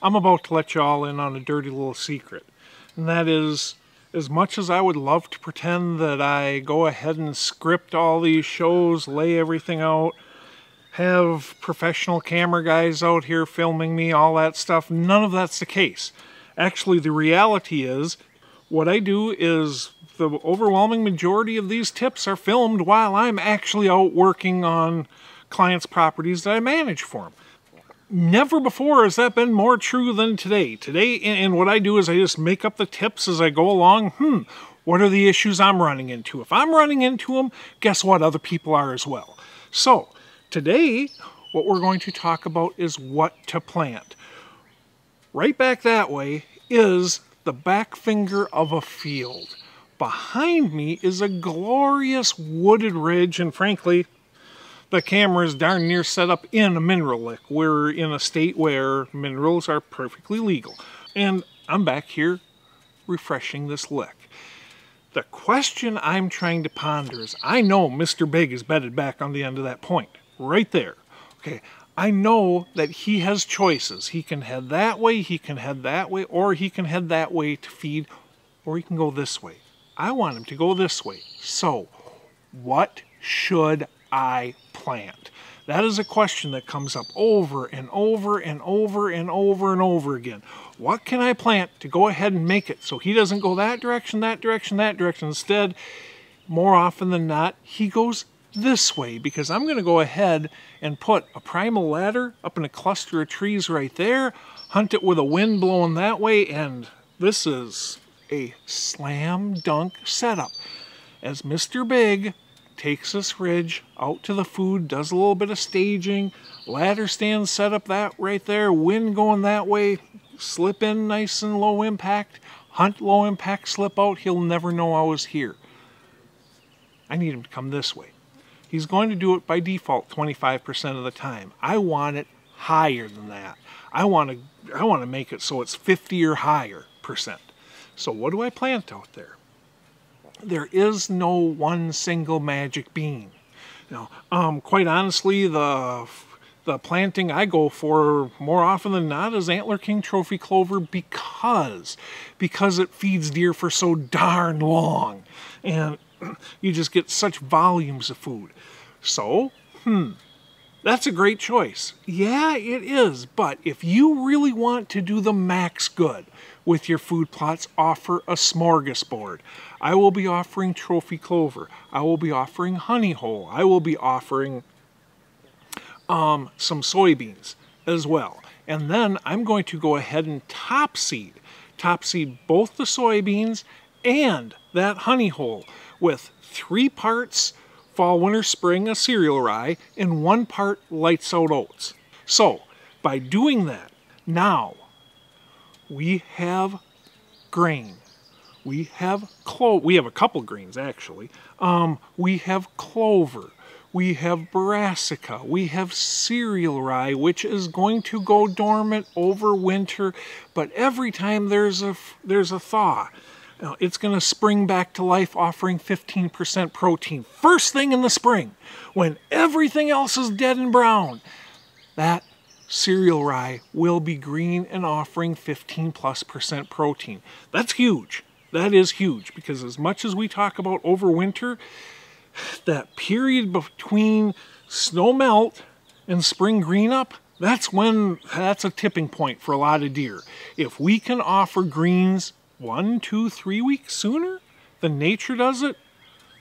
I'm about to let you all in on a dirty little secret, and that is, as much as I would love to pretend that I go ahead and script all these shows, lay everything out, have professional camera guys out here filming me, all that stuff, none of that's the case. Actually, the reality is, what I do is the overwhelming majority of these tips are filmed while I'm actually out working on clients' properties that I manage for them. Never before has that been more true than today. Today, and what I do is I just make up the tips as I go along. What are the issues I'm running into? If I'm running into them, guess what? Other people are as well. So, today, what we're going to talk about is what to plant. Right back that way is the back finger of a field. Behind me is a glorious wooded ridge, and frankly, the camera is darn near set up in a mineral lick. We're in a state where minerals are perfectly legal. And I'm back here refreshing this lick. The question I'm trying to ponder is, I know Mr. Big is bedded back on the end of that point, right there. Okay, I know that he has choices. He can head that way, he can head that way, or he can head that way to feed, or he can go this way. I want him to go this way. So, what should I plant? That is a question that comes up over and over and over and over and over again. What can I plant to go ahead and make it so he doesn't go that direction, that direction, that direction? Instead, more often than not, he goes this way, because I'm going to go ahead and put a primal ladder up in a cluster of trees right there, hunt it with a wind blowing that way, and this is a slam dunk setup. As Mr. Big takes this ridge out to the food, does a little bit of staging, ladder stand set up that right there, wind going that way, slip in nice and low impact, hunt low impact, slip out, he'll never know I was here. I need him to come this way. He's going to do it by default 25% of the time. I want it higher than that. I want to make it so it's 50 or higher percent. So what do I plant out there? There is no one single magic bean. Now, quite honestly, the planting I go for more often than not is Antler King Trophy Clover because it feeds deer for so darn long. And you just get such volumes of food. So, that's a great choice. Yeah, it is. But if you really want to do the max good with your food plots, offer a smorgasbord. I will be offering Trophy Clover. I will be offering Honey Hole. I will be offering some soybeans as well. And then I'm going to go ahead and top seed. Top seed both the soybeans and that Honey Hole with 3 parts fall, winter, spring, a cereal rye, and 1 part Lights Out Oats. So, by doing that, now we have grain, we have clover, we have a couple grains actually, we have clover, we have brassica, we have cereal rye, which is going to go dormant over winter, but every time there's a thaw, it's going to spring back to life offering 15% protein. First thing in the spring, when everything else is dead and brown, that cereal rye will be green and offering 15+% protein. That's huge. That is huge, because as much as we talk about over winter, that period between snow melt and spring green up, that's a tipping point for a lot of deer. If we can offer greens 1, 2, 3 weeks sooner than nature does it,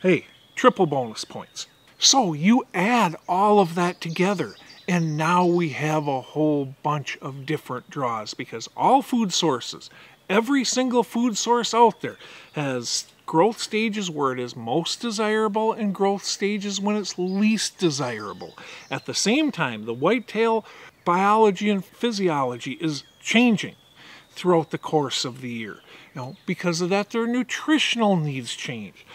hey, triple bonus points. So you add all of that together, and now we have a whole bunch of different draws, because all food sources, every single food source out there has growth stages where it is most desirable and growth stages when it's least desirable. At the same time, the whitetail biology and physiology is changing throughout the course of the year. Because of that, their nutritional needs change.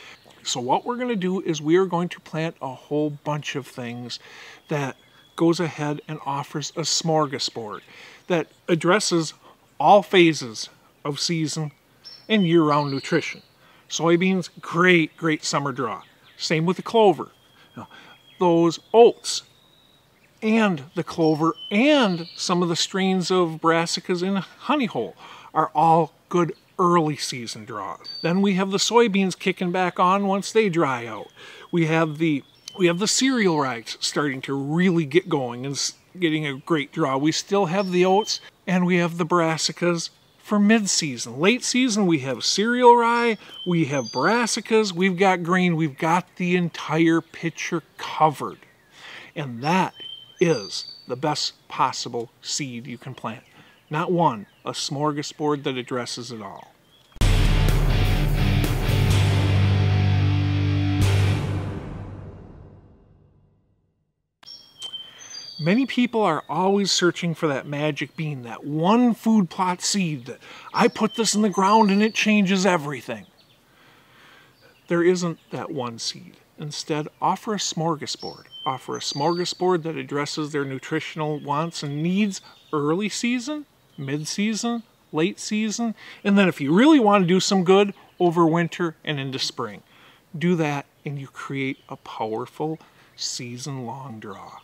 So what we're going to do is we are going to plant a whole bunch of things that goes ahead and offers a smorgasbord that addresses all phases of season and year-round nutrition. Soybeans, great, great summer draw. Same with the clover. Now, those oats, and the clover and some of the strains of brassicas in Honey Hole are all good early season draws. Then we have the soybeans kicking back on once they dry out. We have the cereal rye starting to really get going and getting a great draw. We still have the oats and we have the brassicas for mid-season. Late season, we have cereal rye, we have brassicas, we've got grain, we've got the entire picture covered. And that is the best possible seed you can plant. Not one, a smorgasbord that addresses it all. Many people are always searching for that magic bean, that one food plot seed that I put this in the ground and it changes everything. There isn't that one seed. Instead, offer a smorgasbord. Offer a smorgasbord that addresses their nutritional wants and needs early season, mid-season, late season, and then if you really want to do some good, over winter and into spring. Do that and you create a powerful season-long draw.